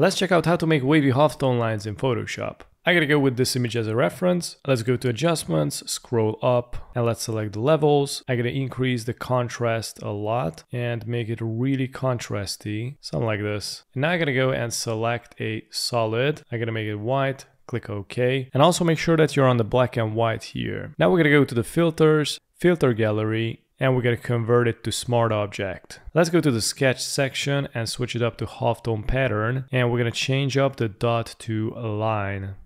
Let's check out how to make wavy halftone lines in Photoshop. I gotta go with this image as a reference. Let's go to adjustments, scroll up, and let's select the levels. I gotta increase the contrast a lot and make it really contrasty, something like this. And now I gotta go and select a solid. I gotta make it white. Click OK, and also make sure that you're on the black and white here. Now we're gonna go to the filters, filter gallery, and we're gonna convert it to smart object. Let's go to the sketch section and switch it up to halftone pattern, and we're gonna change up the dot to a line.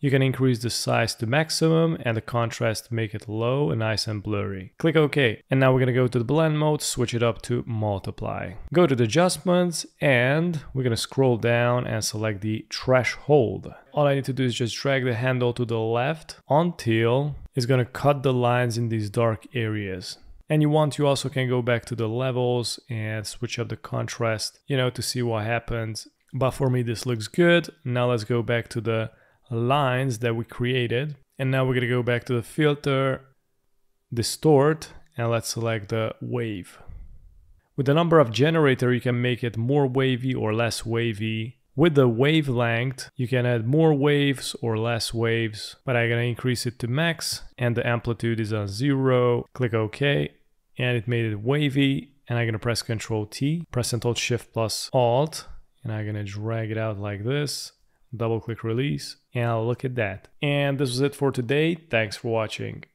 You can increase the size to maximum and the contrast to make it low and nice and blurry. Click OK, and now we're gonna go to the blend mode, switch it up to multiply. Go to the adjustments, and we're gonna scroll down and select the threshold. All I need to do is just drag the handle to the left until it's going to cut the lines in these dark areas. And you also can go back to the levels and switch up the contrast, you know, to see what happens. But for me, this looks good. Now let's go back to the lines that we created. And now we're going to go back to the filter, distort, and let's select the wave. With the number of generator, you can make it more wavy or less wavy. With the wavelength, you can add more waves or less waves, but I'm gonna increase it to max, and the amplitude is on 0. Click OK, and it made it wavy, and I'm gonna press Ctrl T, press and hold Shift plus Alt, and I'm gonna drag it out like this, double click release, and look at that. And this was it for today. Thanks for watching.